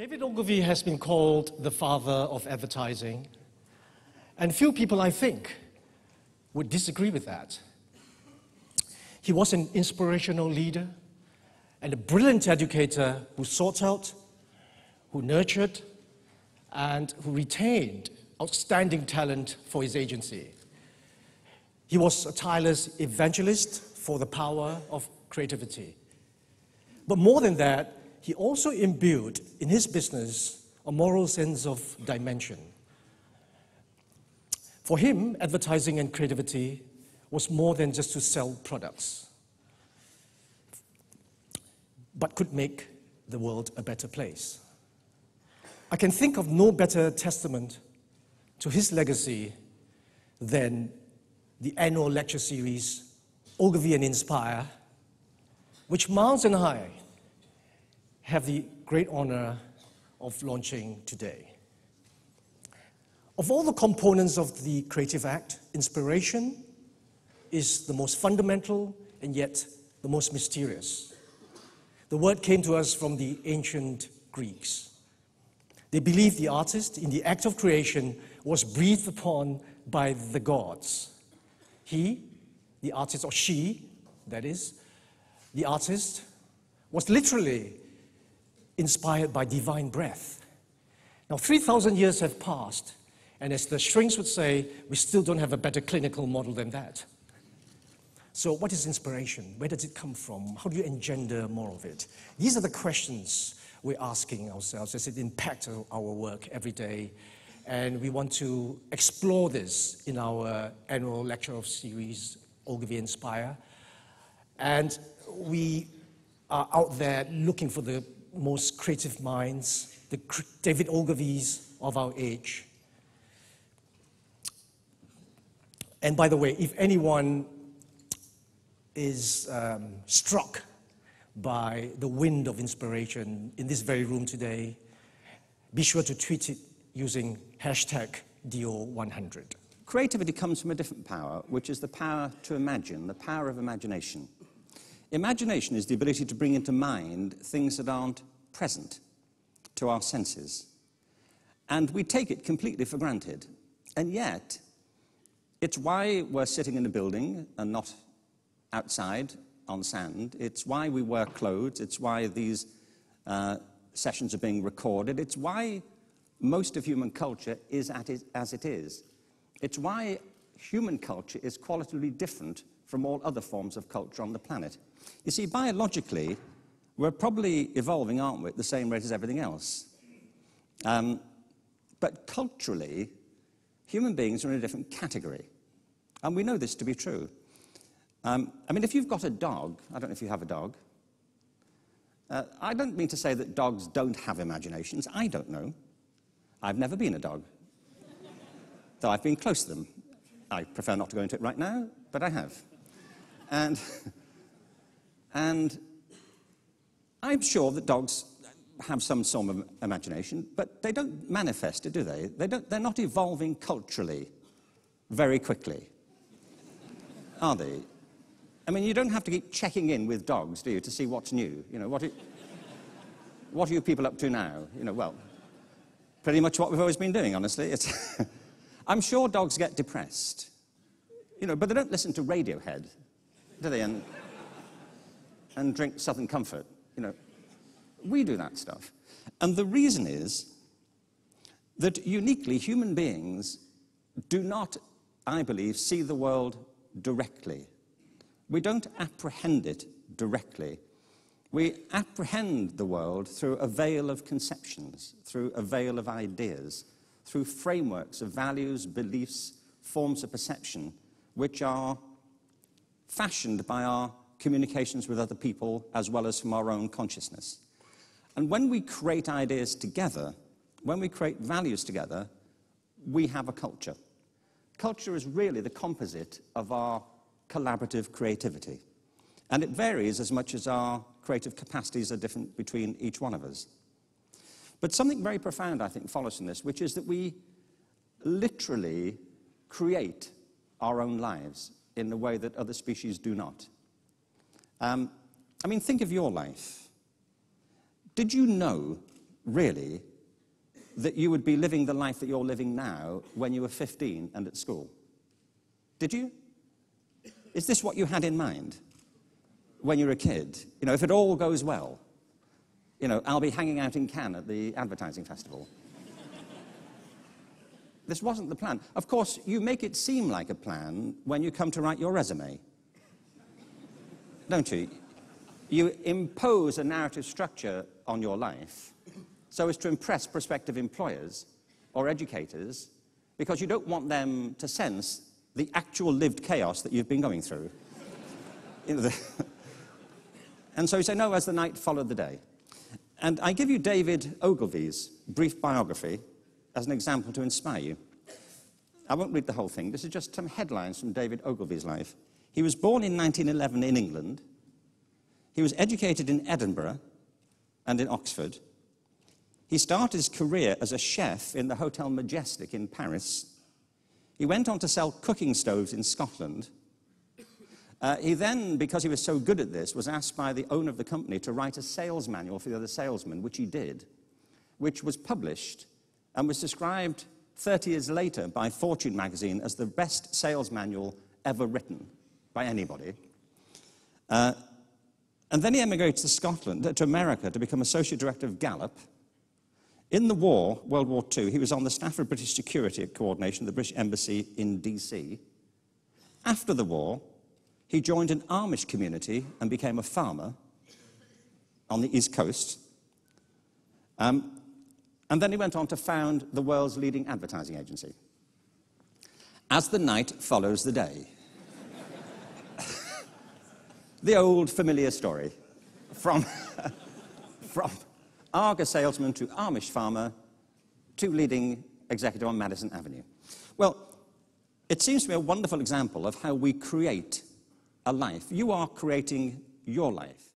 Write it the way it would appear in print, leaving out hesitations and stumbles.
David Ogilvy has been called the father of advertising, and few people, I think, would disagree with that. He was an inspirational leader and a brilliant educator who sought out, who nurtured, and who retained outstanding talent for his agency. He was a tireless evangelist for the power of creativity. But more than that, he also imbued in his business a moral sense of dimension. For him, advertising and creativity was more than just to sell products, but could make the world a better place. I can think of no better testament to his legacy than the annual lecture series, Ogilvy and Inspire, which Miles and I have the great honor of launching today. Of all the components of the creative act, inspiration is the most fundamental and yet the most mysterious. The word came to us from the ancient Greeks. They believed the artist in the act of creation was breathed upon by the gods. He, the artist, or she, that is, the artist, was literally inspired by divine breath. Now, 3,000 years have passed, and as the shrinks would say, we still don't have a better clinical model than that. So what is inspiration? Where does it come from? How do you engender more of it? These are the questions we're asking ourselves as it impacts our work every day. And we want to explore this in our annual lecture series, Ogilvy Inspire. And we are out there looking for the most creative minds, the David Ogilvys of our age. And by the way, if anyone is struck by the wind of inspiration in this very room today, be sure to tweet it using hashtag DO100. Creativity comes from a different power, which is the power to imagine, the power of imagination. Imagination is the ability to bring into mind things that aren't present to our senses. And we take it completely for granted. And yet, it's why we're sitting in a building and not outside on sand. It's why we wear clothes. It's why these sessions are being recorded. It's why most of human culture is as it is. It's why human culture is qualitatively different from all other forms of culture on the planet. You see, biologically, we're probably evolving, aren't we, at the same rate as everything else. But culturally, human beings are in a different category. And we know this to be true. I mean, if you've got a dog, I don't know if you have a dog. I don't mean to say that dogs don't have imaginations. I don't know. I've never been a dog. Though I've been close to them. I prefer not to go into it right now, but I have. And I'm sure that dogs have some sort of imagination, but they don't manifest it, do they? They're not evolving culturally very quickly, are they? I mean, you don't have to keep checking in with dogs, do you, to see what's new? You know, what are you people up to now? You know, well, pretty much what we've always been doing, honestly. It's I'm sure dogs get depressed, you know, but they don't listen to Radiohead, do they, and drink Southern Comfort, you know. We do that stuff. And the reason is that uniquely human beings do not, I believe, see the world directly. We don't apprehend it directly. We apprehend the world through a veil of conceptions, through a veil of ideas, through frameworks of values, beliefs, forms of perception, which are fashioned by our communications with other people as well as from our own consciousness. And when we create ideas together, when we create values together, we have a culture. Culture is really the composite of our collaborative creativity. And it varies as much as our creative capacities are different between each one of us. But something very profound, I think, follows from this, which is that we literally create our own lives in the way that other species do not. I mean, think of your life. Did you know really, that you would be living the life that you're living now when you were 15 and at school? Did you? Is this what you had in mind when you were a kid? You know, if it all goes well, you know, I'll be hanging out in Cannes at the advertising festival. This wasn't the plan. Of course, you make it seem like a plan when you come to write your resume, don't you? You impose a narrative structure on your life so as to impress prospective employers or educators, because you don't want them to sense the actual lived chaos that you've been going through. You know, and so you say, no, as the night followed the day. And I give you David Ogilvy's brief biography as an example to inspire you. I won't read the whole thing. This is just some headlines from David Ogilvy's life. He was born in 1911 in England. He was educated in Edinburgh and in Oxford. He started his career as a chef in the Hotel Majestic in Paris. He went on to sell cooking stoves in Scotland. He then, because he was so good at this, was asked by the owner of the company to write a sales manual for the other salesmen, which he did, which was published and was described 30 years later by Fortune magazine as the best sales manual ever written by anybody. And then he emigrated to Scotland, to America, to become associate director of Gallup. In the war, World War II, he was on the staff of British Security Coordination, the British Embassy in DC. After the war, he joined an Amish community and became a farmer on the East Coast. And then he went on to found the world's leading advertising agency. As the night follows the day. The old familiar story, from Arga salesman to Amish farmer to leading executive on Madison Avenue. Well, it seems to be a wonderful example of how we create a life. You are creating your life.